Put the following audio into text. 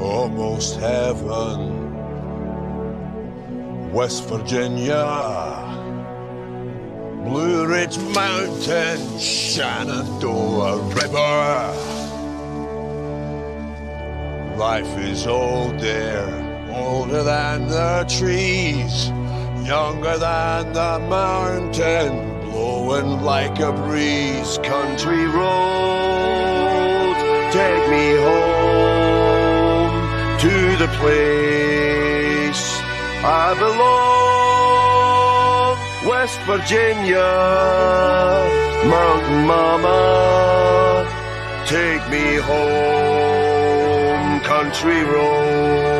almost heaven. West Virginia, Blue Ridge Mountain, Shenandoah River. Life is old there, older than the trees, younger than the mountain, blowing like a breeze. Country road, take me home to the place I belong. West Virginia, mountain mama, take me home, country road.